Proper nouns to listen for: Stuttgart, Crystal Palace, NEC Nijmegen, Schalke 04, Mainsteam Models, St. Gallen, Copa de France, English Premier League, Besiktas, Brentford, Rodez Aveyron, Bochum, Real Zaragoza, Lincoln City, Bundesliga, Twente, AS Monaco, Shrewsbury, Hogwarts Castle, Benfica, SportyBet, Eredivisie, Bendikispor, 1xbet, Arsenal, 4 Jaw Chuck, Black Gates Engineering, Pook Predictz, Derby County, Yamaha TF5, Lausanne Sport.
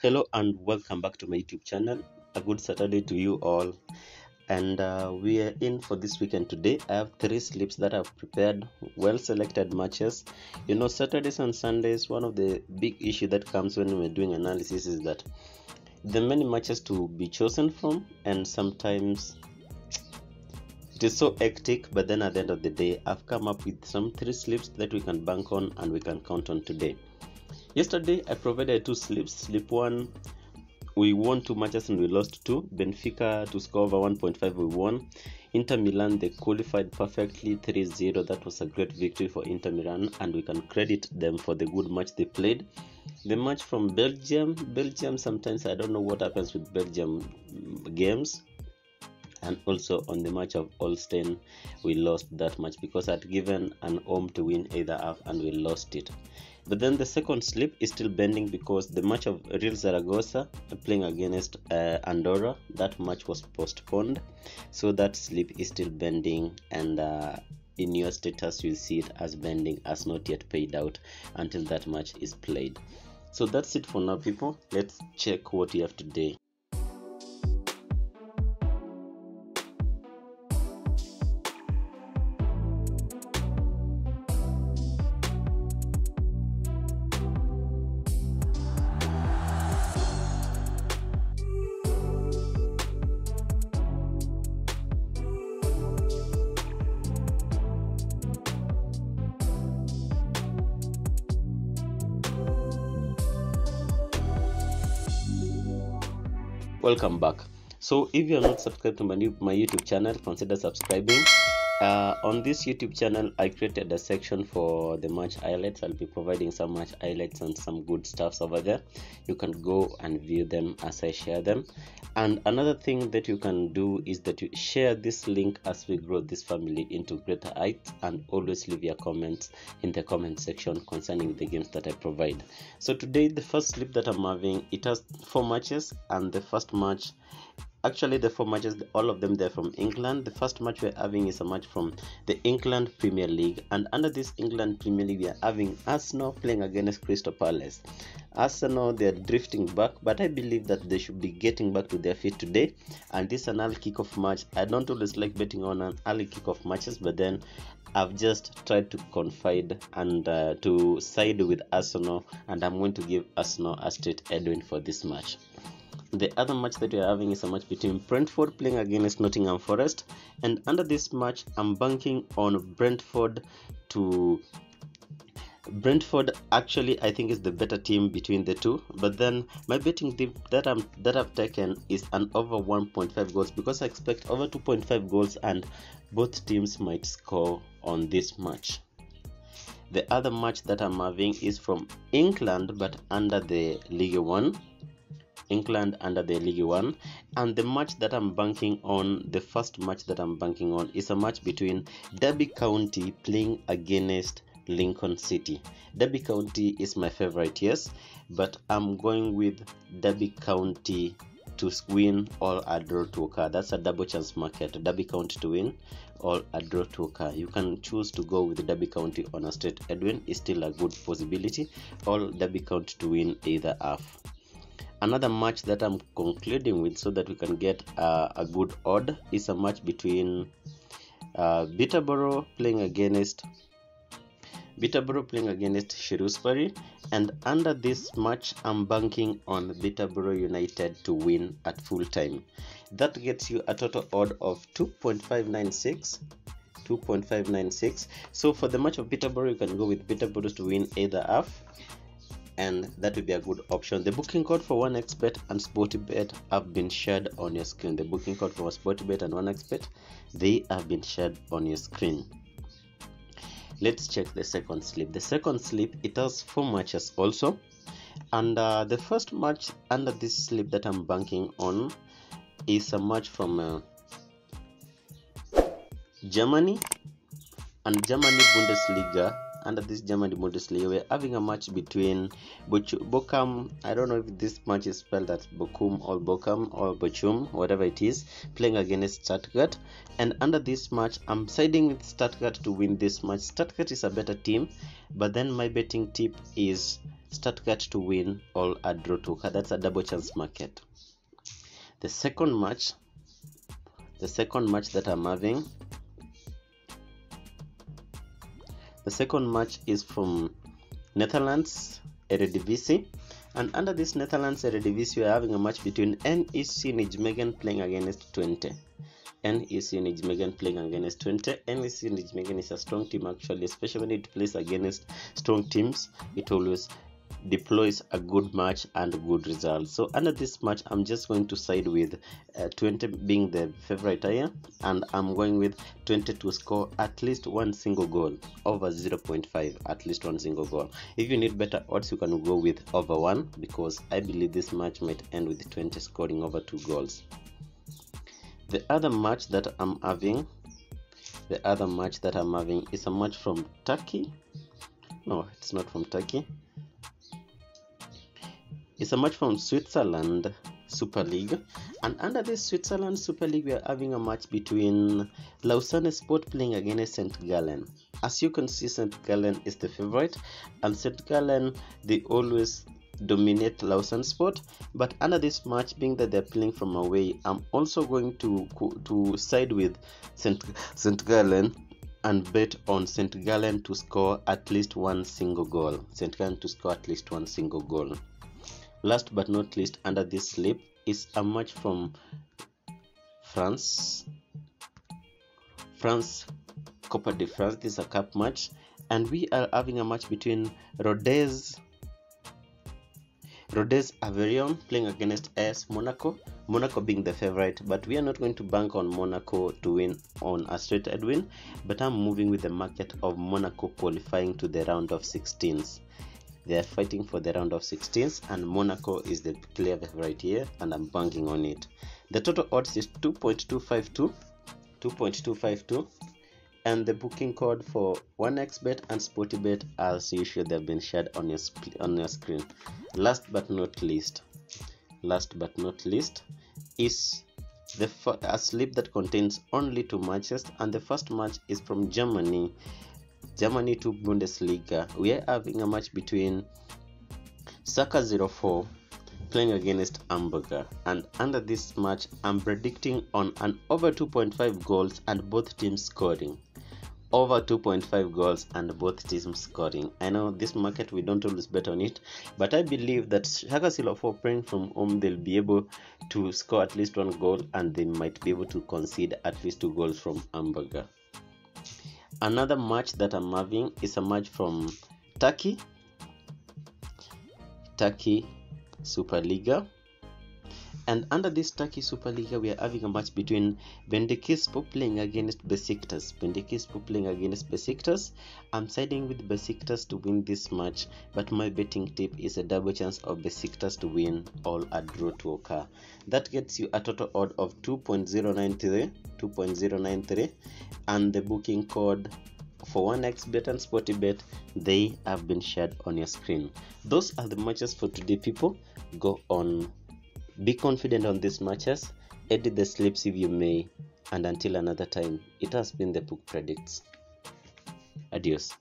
Hello and welcome back to my YouTube channel. A good Saturday to you all, and we are in for this weekend. Today I have three slips that I've prepared, well selected matches. You know, Saturdays and Sundays, one of the big issue that comes when we're doing analysis is that there are many matches to be chosen from, and sometimes it is so hectic. But then at the end of the day, I've come up with some three slips that we can bank on and we can count on today. Yesterday I provided two slips. Slip 1, we won 2 matches and we lost 2. Benfica to score over 1.5, we won. Inter Milan, they qualified perfectly 3-0. That was a great victory for Inter Milan, and we can credit them for the good match they played. The match from Belgium, sometimes I don't know what happens with Belgium games. And also on the match of Holstein, we lost that match because I had given an home to win either half and we lost it. But then the second slip is still bending because the match of Real Zaragoza playing against Andorra, that match was postponed. So that slip is still bending, and in your status you see it as bending, as not yet paid out until that match is played. So that's it for now, people. Let's check what we have today. Welcome back. So if you are not subscribed to my YouTube channel, consider subscribing. On this YouTube channel I created a section for the match highlights. I'll be providing some match highlights and some good stuffs over there. You can go and view them as I share them. And another thing that you can do is that you share this link as we grow this family into greater heights, and always leave your comments in the comment section concerning the games that I provide. So today the first slip that I'm having, it has 4 matches, and the first match, actually the 4 matches, all of them, they're from England. The first match we're having is a match from the England Premier League, and under this England Premier League we are having Arsenal playing against Crystal Palace. Arsenal, they're drifting back, but I believe that they should be getting back to their feet today, and this is an early kickoff match. I don't always like betting on an early kickoff matches, but then I've just tried to confide and to side with Arsenal, and I'm going to give Arsenal a straight headwind for this match. The other match that we are having is a match between Brentford playing against Nottingham Forest, and under this match I'm banking on Brentford. Actually I think is the better team between the two, but then my betting tip that I've taken is an over 1.5 goals, because I expect over 2.5 goals and both teams might score on this match. The other match that I'm having is from England, but under the League 1. England under the League 1, and the match that I'm banking on, the first match that I'm banking on, is a match between Derby County playing against Lincoln City. Derby County is my favorite, yes, but I'm going with Derby County to win or a draw to occur. That's a double chance market. Derby County to win or a draw to occur. You can choose to go with Derby County on a straight headwind, is still a good possibility, or Derby County to win either half. Another match that I'm concluding with, so that we can get a good odd, is a match between Peterborough playing against Shrewsbury, and under this match I'm banking on Peterborough United to win at full time. That gets you a total odd of 2.596. So for the match of Peterborough, you can go with Peterborough to win either half, and that will be a good option. The booking code for 1xbet and Sportybet have been shared on your screen. The booking code for Sportybet and 1xbet, they have been shared on your screen. Let's check the second slip. The second slip, it has 4 matches also, and the first match under this slip that I'm banking on is a match from Germany, and Germany Bundesliga. Under this German Bundesliga, we're having a match between Bochum. I don't know if this match is spelled as Bochum, whatever it is, playing against Stuttgart. And under this match, I'm siding with Stuttgart to win this match. Stuttgart is a better team, but then my betting tip is Stuttgart to win all a draw to her. That's a double chance market. The second match that I'm having, the second match is from Netherlands Eredivisie, and under this Netherlands Eredivisie we are having a match between NEC Nijmegen playing against Twente. NEC Nijmegen playing against Twente. NEC Nijmegen is a strong team actually, especially when it plays against strong teams. It always deploys a good match and good results. So under this match, I'm just going to side with Twente being the favorite here, and I'm going with Twente to score at least one single goal over 0.5. At least one single goal. If you need better odds, you can go with over 1, because I believe this match might end with Twente scoring over 2 goals. The other match that I'm having is a match from Turkey. No, it's not from Turkey. It's a match from Switzerland Super League, and under this Switzerland Super League we are having a match between Lausanne Sport playing against St. Gallen. As you can see, St. Gallen is the favorite, and St. Gallen, they always dominate Lausanne Sport, but under this match, being that they're playing from away, I'm also going to side with St. Gallen and bet on St. Gallen to score at least one single goal. St. Gallen to score at least one single goal. Last but not least, under this slip is a match from France Copa de France. This is a cup match, and we are having a match between Rodez Aveyron playing against AS Monaco. Monaco being the favorite, but we are not going to bank on Monaco to win on a straight head win, but I'm moving with the market of Monaco qualifying to the round of 16s. They are fighting for the round of 16s, and Monaco is the clear favorite here, and I'm banking on it. The total odds is 2.252, and the booking code for 1xbet and SportyBet, as usual, they've been shared on your screen. Last but not least is a slip that contains only 2 matches, and the first match is from Germany to Bundesliga. We are having a match between Schalke 04 playing against Hamburg, and under this match I'm predicting on an over 2.5 goals and both teams scoring. Over 2.5 goals and both teams scoring. I know this market, we don't always bet on it, but I believe that Schalke 04 playing from home, they'll be able to score at least 1 goal, and they might be able to concede at least 2 goals from Hamburg. Another match that I'm having is a match from Turkey Superliga, and under this Turkey Superliga we are having a match between Bendikispor playing against Besiktas. I'm siding with Besiktas to win this match, but my betting tip is a double chance of Besiktas to win all a draw to occur. That gets you a total odd of 2.093, and the booking code for 1xbet and SportyBet, they have been shared on your screen. Those are the matches for today, people. Go on, be confident on these matches, edit the slips if you may, and until another time, it has been the Pook Predictz. Adios.